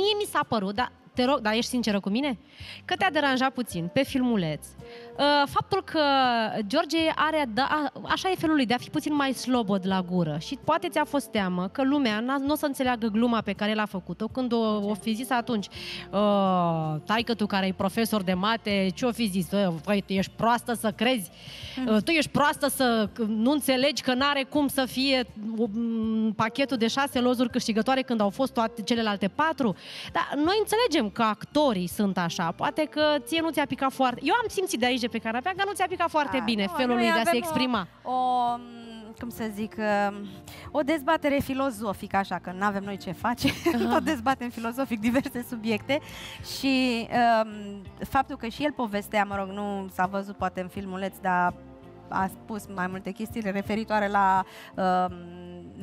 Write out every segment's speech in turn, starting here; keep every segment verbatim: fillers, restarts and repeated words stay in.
mie mi s-a părut, dar te rog, dar ești sinceră cu mine? Că te-a deranjat puțin pe filmuleț. Faptul că George are, da, așa e felul lui, de a fi puțin mai slobod la gură și poate ți-a fost teamă că lumea nu o să înțeleagă gluma pe care l-a făcut-o când o, o fi zis atunci taică tu care e profesor de mate, ce-o fi zis? Păi, tu ești proastă să crezi? Tu ești proastă să nu înțelegi că n-are cum să fie pachetul de șase lozuri câștigătoare când au fost toate celelalte patru? Dar noi înțelegem că actorii sunt așa, poate că ție nu ți-a picat foarte... Eu am simțit de aici de pe carapea, dar nu ți-a picat foarte a, bine nu, felul lui de a se exprima. O, o, cum să zic, o dezbatere filozofică, așa că nu avem noi ce face, tot dezbatem filozofic diverse subiecte și um, faptul că și el povestea, mă rog, nu s-a văzut poate în filmuleț, dar a spus mai multe chestii referitoare la um,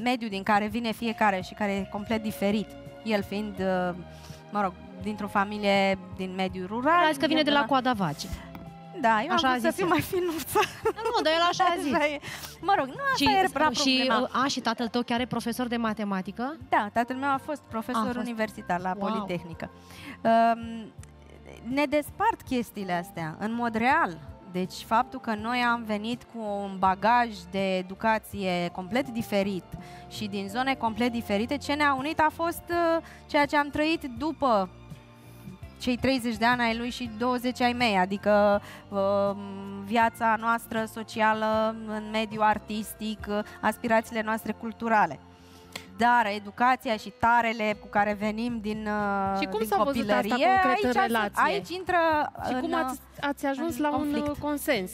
mediul din care vine fiecare și care e complet diferit, el fiind, uh, mă rog, dintr-o familie din mediul rural. Azi că vine de la, la coada vaci. Da, eu așa am să fiu mai finuță. Nu, dar el așa a zis. Mă rog, nu asta era problema. Și, a, și tatăl tău chiar e profesor de matematică? Da, tatăl meu a fost profesor a, a fost. universitar la wow. Politehnică. Um, ne despart chestiile astea, în mod real. Deci faptul că noi am venit cu un bagaj de educație complet diferit și din zone complet diferite, ce ne-a unit a fost uh, ceea ce am trăit după cei treizeci de ani ai lui și douăzeci ai mei, adică uh, viața noastră socială, în mediul artistic, uh, aspirațiile noastre culturale. Dar educația și tarele cu care venim din uh, și cum s-a văzut asta concret în relație? Aici intră și în, cum ați, ați ajuns la conflict. Un consens?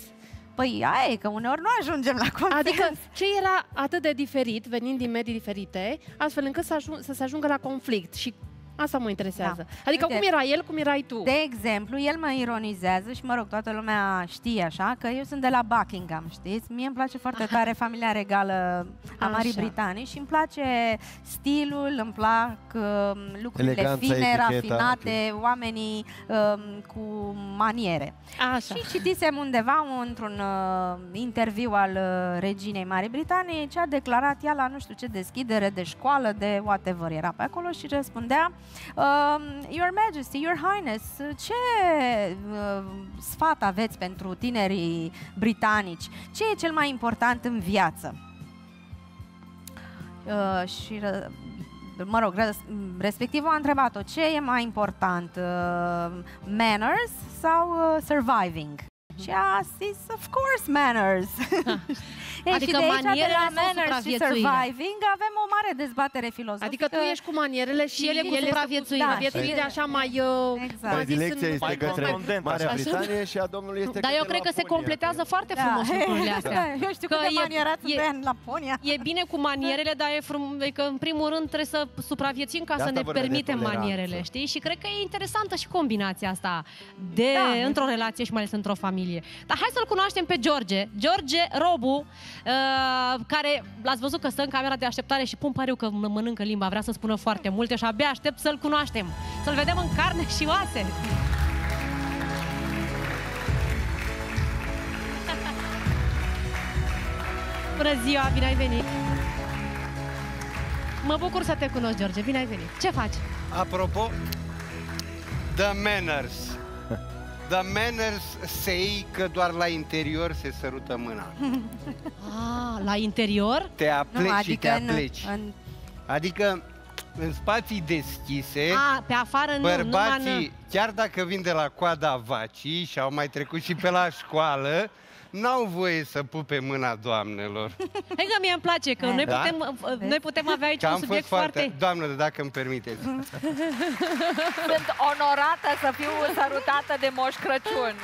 Păi aia e, că uneori nu ajungem la consens. Adică ce era atât de diferit, venind din medii diferite, astfel încât să, ajung, să se ajungă la conflict și asta mă interesează. Da. Adică uite, cum era el, cum erai tu? De exemplu, el mă ironizează și mă rog, toată lumea știe așa, că eu sunt de la Buckingham, știți? Mie îmi place foarte aha. tare familia regală a Marii Britanii și îmi place stilul, îmi plac uh, lucrurile eleganța, fine, eticheta, rafinate, oamenii uh, cu maniere. Așa. Și citisem undeva într-un uh, interviu al uh, reginei Marii Britanii ce a declarat ea la nu știu ce deschidere de școală, de whatever era pe acolo și răspundea: Um, Your Majesty, Your Highness, ce uh, sfat aveți pentru tinerii britanici? Ce e cel mai important în viață? Uh, și, uh, mă rog, respectiv a întrebat-o, ce e mai important, uh, manners sau uh, surviving? Și a zis, of course, manners. Ei, adică și de aici, manierele de la manners și surviving, avem o mare dezbatere filozofică. Adică tu ești cu manierele și ele cu supraviețuirea. Viețuirea da, așa mai... Exact. Mai direcția este către Marea Britanie și a domnului este... Dar eu cred că se completează foarte frumos lucrurile astea. Eu știu că de manierat de în Laponia. E bine cu manierele, dar e că în primul rând trebuie să supraviețim ca să ne permitem manierele, știi? Și cred că e interesantă și combinația asta de într-o relație și mai ales într-o familie. Dar hai să-l cunoaștem pe George, George Robu, uh, care l-ați văzut că stă în camera de așteptare și pun pariu că mănâncă limba, vrea să spună foarte multe și abia aștept să-l cunoaștem, să-l vedem în carne și oase. Bună ziua, bine ai venit! Mă bucur să te cunosc, George, bine ai venit! Ce faci? Apropo, the manners. The manners say că doar la interior se sărută mâna. Ah, la interior? Te apleci nu, adică și te apleci. În, în... Adică în spații deschise, a, pe afară bărbații, nu, nu, nu. chiar dacă vin de la coada vacii și au mai trecut și pe la școală, n-au voie să pupe mâna doamnelor. Hai că mie îmi place, că noi, da? putem, noi putem avea aici că un subiect foarte... foarte... Doamnă, dacă îmi permiteți. Sunt onorată să fiu sărutată de Moș Crăciun.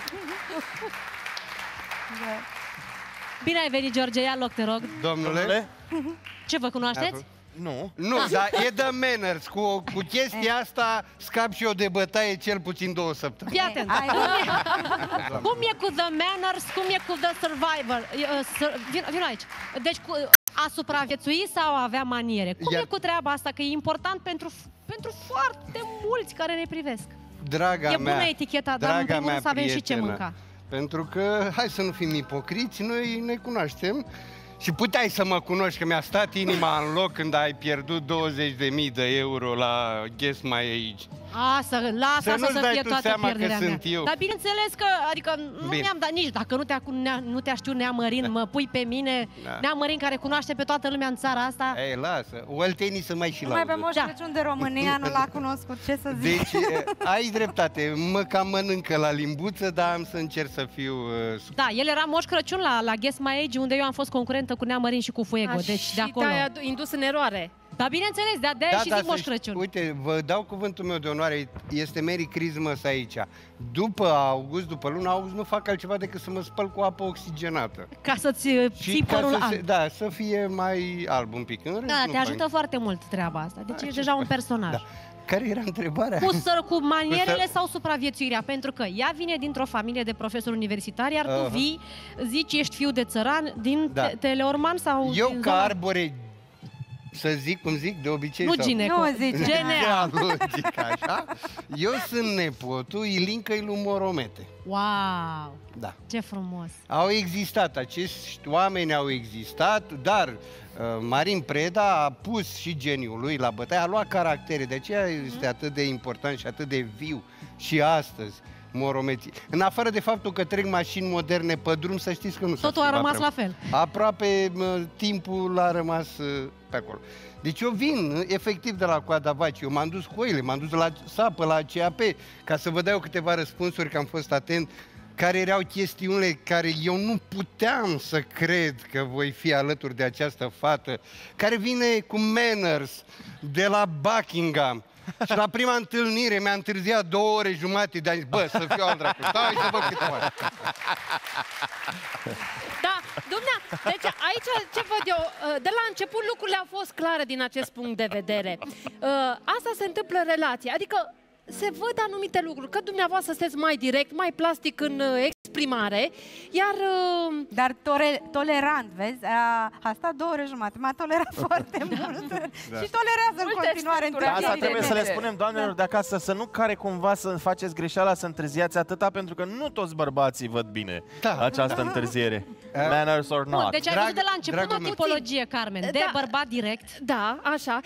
Bine ai venit, George, ia loc, te rog. Domnule? Ce, vă cunoașteți? Nu. Nu, ah. dar e de manners. Cu, cu chestia asta scap și eu de bătaie cel puțin două săptămâni. Fii atent. Cum e cu the manners, cum e cu the survivor? Uh, sur, vin, vin aici. Deci cu, a supraviețui sau a avea maniere? Cum Iar... e cu treaba asta? Că e important pentru, pentru foarte mulți care ne privesc. Draga e bună mea, eticheta, dar în primul rând să avem și ce mânca. Pentru că, hai să nu fim ipocriți, noi ne cunoaștem. Și puteai să mă cunoști, că mi-a stat inima în loc când ai pierdut douăzeci de mii de euro la Guess My Age. Asta, lasă să, să fie toată pierderea că mea. Sunt eu. Dar bineînțeles că, adică, nu mi-am dat nici, dacă nu te-a nu te știu Neamărind, da. Mă pui pe mine, da. Neamărind care cunoaște pe toată lumea în țara asta. Ei, lasă, oltenii să mai și la. Mai pe Moș Crăciun de România nu l-a cunoscut, ce să zic. Deci, ai dreptate, mă cam mănâncă la limbuță, dar am să încerc să fiu... Uh, da, el era Moș Crăciun la, la Guess My Age, unde eu am fost concurentă cu Neamărind și cu Fuego, deci și de acolo. Și te-ai indus în eroare. Da, bineînțeles, de-aia da, și da, zic Moș Crăciun. Uite, vă dau cuvântul meu de onoare, este Merry Christmas aici. După august, după luna august, nu fac altceva decât să mă spăl cu apă oxigenată. Ca să-ți ții părul alb. Se, da, să fie mai alb un pic. În rest, da, te ajută mai... foarte mult treaba asta. Deci ești deja un personaj. Da. Care era întrebarea? Cu, săr, cu manierele cu sau supraviețuirea? Pentru că ea vine dintr-o familie de profesori universitari, iar uh-huh. tu vii, zici, ești fiu de țăran din da. Teleorman sau... Eu din ca zona... arbore... Să zic cum zic, de obicei... Nu gineco, nu zici genealogic, așa. Eu sunt nepotul Ilincăi lui Moromete. Wow! Da. Ce frumos! Au existat, acești oameni au existat, dar uh, Marin Preda a pus și geniul lui la bătaie, a luat caractere, de aceea este atât de important și atât de viu și astăzi. Moromeții. În afară de faptul că trec mașini moderne pe drum, să știți că nu totul a rămas la fel. Aproape timpul a rămas pe acolo. Deci eu vin efectiv de la coada vacii. Eu m-am dus cu oile, m-am dus la sapă, la C A P, ca să vă dau câteva răspunsuri, că am fost atent, care erau chestiunile care eu nu puteam să cred că voi fi alături de această fată, care vine cu manners de la Buckingham. Și la prima întâlnire mi-a întârziat două ore jumate, de-a zis, bă, să fiu al dracu, stai să văd câte oare. Da, dumne, deci aici ce văd eu, de la început lucrurile au fost clare din acest punct de vedere. Asta se întâmplă în relație, adică se văd anumite lucruri, că dumneavoastră sunteți mai direct, mai plastic în exprimare, iar... Dar tolerant, vezi? A, a stat două ore jumate, m-a tolerat foarte mult da. Și tolerează multe în continuare întâlnirile. Asta trebuie să le spunem doamnelor de acasă, să nu care cumva să faceți greșeala, să întârziați atâta, pentru că nu toți bărbații văd bine da. Această întârziere. Manners or not. Deci ai văzut de la început o tipologie, Carmen, de da. Bărbat direct. Da, așa.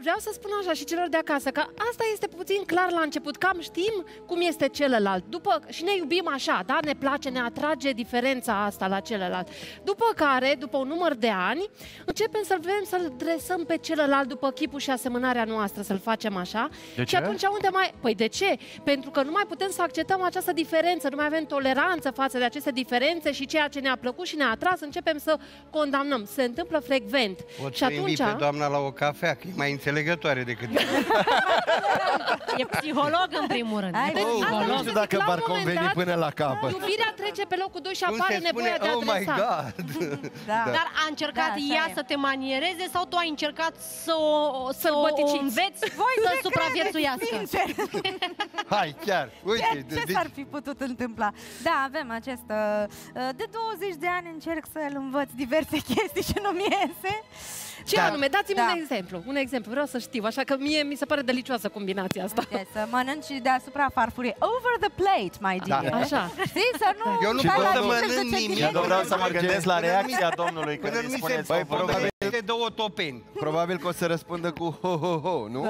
Vreau să spun așa și celor de acasă, că asta este puțin clar la început, cam știm cum este celălalt. După, și ne iubim așa, da? Ne place, ne atrage diferența asta la celălalt. După care, după un număr de ani, începem să-l vedem, să-l dresăm pe celălalt după chipul și asemănarea noastră, să-l facem așa. De și ce? Atunci unde mai... Păi de ce? Pentru că nu mai putem să acceptăm această diferență, nu mai avem toleranță față de aceste diferențe și ceea ce ne-a plăcut și ne-a atras, începem să condamnăm. Se întâmplă frecvent. Pot și atunci... pe doamna la o cafea, că e mai înțelegătoare decât... E psiholog în primul rând. Ai, deci, oh, nu știu dacă v-ar conveni până la capăt. Iubirea trece pe locul doi și apare nevoia de a oh my God. Da. Dar a încercat da, ea e. Să te maniereze sau tu ai încercat să o, să o înveți voi să supraviețuiască? Hai, chiar. Uite, chiar ce deci... s-ar fi putut întâmpla? Da, avem acest... De douăzeci de ani încerc să-l învăț diverse chestii și nu-mi iese. Ce da. Anume? Dați-mi da. un exemplu, un exemplu, vreau să știu, așa că mie mi se pare delicioasă combinația asta. Uite, să mănânci și deasupra farfurii, over the plate, my dear. Da. Așa. Știi, să nu... Eu nu pot să mănânc nimic. Eu vreau să mă gândesc la reacția domnului când îi spuneți. Băi, probabil de două topeni. Probabil că o să răspundă cu ho-ho-ho, nu?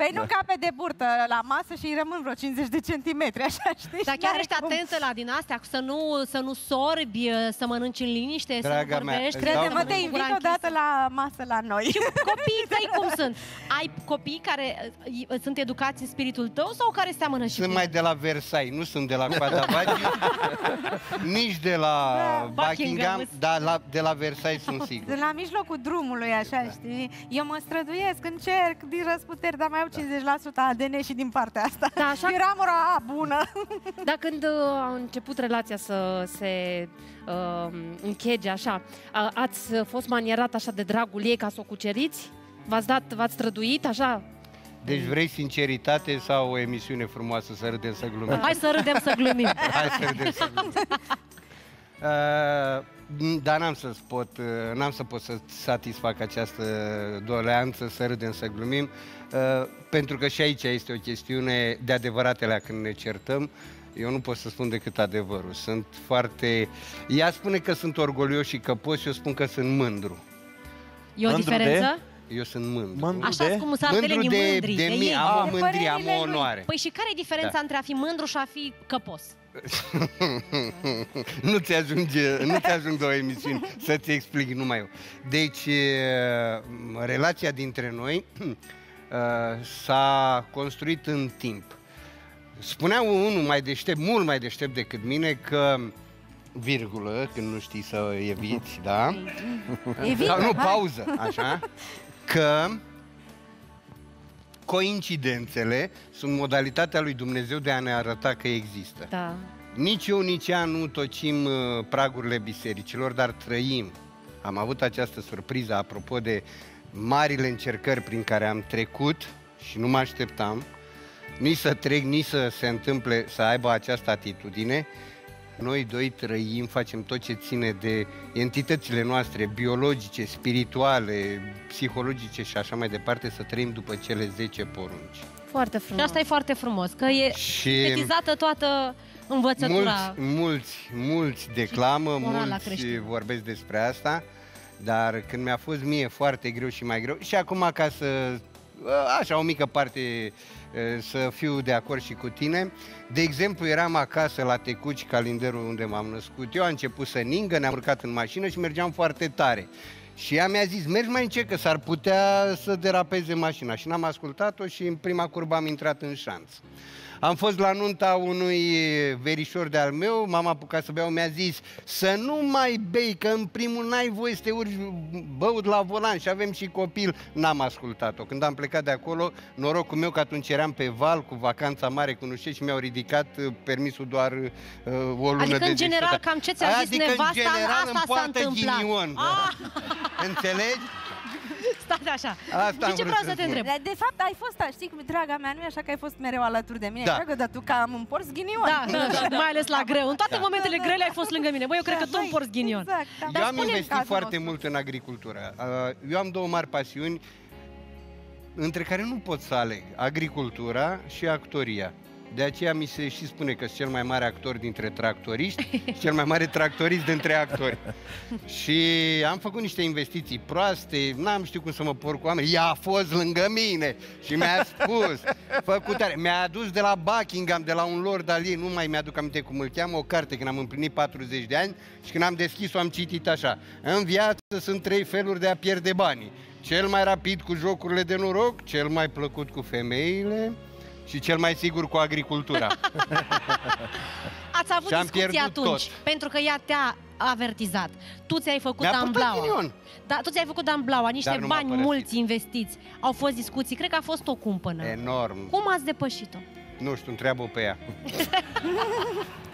Păi nu cape de burtă la masă și îi rămân vreo cincizeci de centimetri, așa, știi? Dar chiar ești atentă la din astea, să nu sorbi, să mănânci în liniște, să nu vorbești. Crede-mă, te invit odată la masă la noi. Și copiii tăi cum sunt? Ai copii care sunt educați în spiritul tău sau care seamănă și sunt mai de la Versailles, nu sunt de la coada vacii, nici de la Buckingham, dar de la Versailles sunt sigur. Sunt la mijlocul drumului, așa, știi? Eu mă străduiesc, încerc din răzputeri, dar mai au cincizeci la sută A D N și din partea asta. Eram ora bună. Dar când a început relația să se închege, așa, ați fost manierat așa de dragul ei ca să o cuceriți? V-ați dat, v-ați străduit, așa? Deci vrei sinceritate sau o emisiune frumoasă, să râdem, să glumim? Hai să râdem, să glumim! Hai să râdem, să glumim! Uh, dar n-am să pot, n-am să pot să satisfac această doleanță, să râdem, să glumim, uh, pentru că și aici este o chestiune de adevăratele când ne certăm. Eu nu pot să spun decât adevărul. Sunt foarte... Ea spune că sunt orgolios și că pot, și eu spun că sunt mândru. E o mândru diferență? De? Eu sunt mândru. Mândru așa de? Cum sunt mândru de, de, de, de mine, am mândrie, am onoare. Păi și care e diferența da. între a fi mândru și a fi căpos? Nu ți ajunge, nu ți ajung două emisiuni să-ți explic numai eu. Deci, relația dintre noi s-a construit în timp. Spunea unul mai deștept, mult mai deștept decât mine, că virgulă, când nu știi să eviți, da? Evită, nu, pauză, așa, că coincidențele sunt modalitatea lui Dumnezeu de a ne arăta că există. Da. Nici eu, nici ea nu tocim pragurile bisericilor, dar trăim. Am avut această surpriză, apropo de marile încercări prin care am trecut și nu mă așteptam, nici să trec, nici să se întâmple, să aibă această atitudine. Noi doi trăim, facem tot ce ține de entitățile noastre biologice, spirituale, psihologice și așa mai departe, să trăim după cele zece porunci. Foarte frumos. Și asta e foarte frumos, că e sintetizată toată învățătura. Mulți, mulți, mulți declamă, mulți vorbesc despre asta, dar când mi-a fost mie foarte greu și mai greu, și acum ca să... Așa, o mică parte să fiu de acord și cu tine. De exemplu, eram acasă la Tecuci, Calinderul unde m-am născut eu, a început să ningă, ne-am urcat în mașină și mergeam foarte tare. Și ea mi-a zis, mergi mai încet, că s-ar putea să derapeze mașina. Și n-am ascultat-o și în prima curbă am intrat în șanț. Am fost la nunta unui verișor de-al meu, m-am apucat să beau, mi-a zis să nu mai bei, că în primul n-ai voie să te urci băut la volan și avem și copil. N-am ascultat-o. Când am plecat de acolo, norocul meu că atunci eram pe val cu vacanța mare, cunoștești, și mi-au ridicat permisul doar uh, o lună adică de Adică în general, distrat. Cam ce ți-a zis adică nevasta, în general, asta s-a întâmplat. Ah! Înțelegi? Stai așa. Asta de ce vreau să te întreb? De fapt, ai fost, știi, draga mea, nu e așa că ai fost mereu alături de mine, da. Dragă, dar tu că am împors ghinion. Da, da, da, da. Mai ales la greu. În toate da. momentele da, da, grele ai fost lângă mine. Băi, eu da, cred că tu împors ghinion. Exact, da. Eu am investit foarte nostru. mult în agricultură. Eu am două mari pasiuni, între care nu pot să aleg. Agricultura și actoria. De aceea mi se și spune că sunt cel mai mare actor dintre tractoriști și cel mai mare tractorist dintre actori. Și am făcut niște investiții proaste, n-am știut cum să mă porc cu oameni. Ea a fost lângă mine și mi-a spus, făcutare, mi-a adus de la Buckingham, de la un lord al ei, nu mai mi-aduc aminte cum îl cheamă, o carte când am împlinit patruzeci de ani și când am deschis-o am citit așa. În viață sunt trei feluri de a pierde banii. Cel mai rapid cu jocurile de noroc, cel mai plăcut cu femeile... și cel mai sigur cu agricultura. Ați avut discuții atunci, tot. pentru că ea te-a avertizat. Tu ți-ai făcut damblaua. Da, tu ți-ai făcut damblaua, niște bani mulți investiți. Au fost discuții, cred că a fost o cumpănă. Enorm. Cum ați depășit-o? Nu știu, întreabă-o pe ea.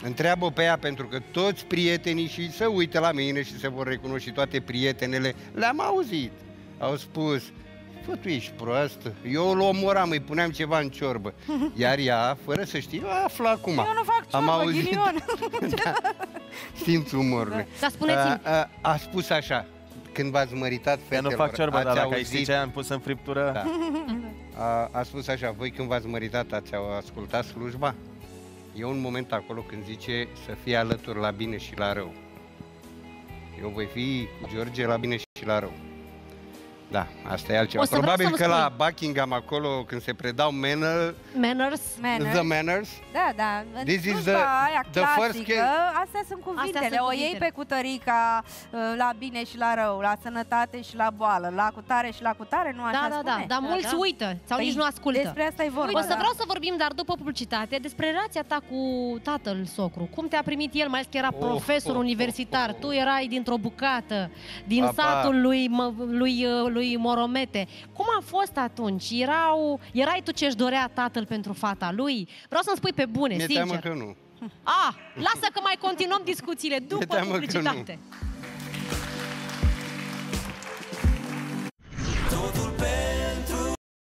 Întreabă-o pe ea, pentru că toți prietenii, și se uită la mine și se vor recunoaște, toate prietenele, le-am auzit. Au spus... Bă, tu ești proastă. Eu îl omoram, îi puneam ceva în ciorbă. Iar ea, fără să știe, afla acum. Eu nu fac ciorbă, am auzit... ghinion. Da. Simț umorului. Da. A, a, a spus așa, când v-ați măritat, fetelor, eu nu fac ciorbă, dar dacă ai zice, am pus în friptură... Da. A, a spus așa, voi când v-ați măritat, ați ascultat slujba? E un moment acolo când zice să fie alături la bine și la rău. Eu voi fi cu George la bine și la rău. Da, asta e altceva. Probabil că la Buckingham, acolo, când se predau manner, manners, manners, the manners, da, da, this is the, aia the clasică, first astea sunt cuvintele, astea sunt o iei pe cutărica la bine și la rău, la sănătate și la boală, la cutare și la cutare, nu așa da, spune? Da, da, dar mulți da, da. uită sau păi, nici nu ascultă. Despre asta e vorba. O să vreau da. să vorbim, dar după publicitate, despre relația ta cu tatăl socru. Cum te-a primit el, mai ales că era oh, profesor oh, universitar, oh, oh. tu erai dintr-o bucată, din Apa. satul lui, lui, lui Moromete. Cum a fost atunci? Erau, erai tu ce-și dorea tatăl pentru fata lui? Vreau să-mi spui pe bune, sincer. Mi-e teamă că nu. A, lasă că mai continuăm discuțiile după publicitate.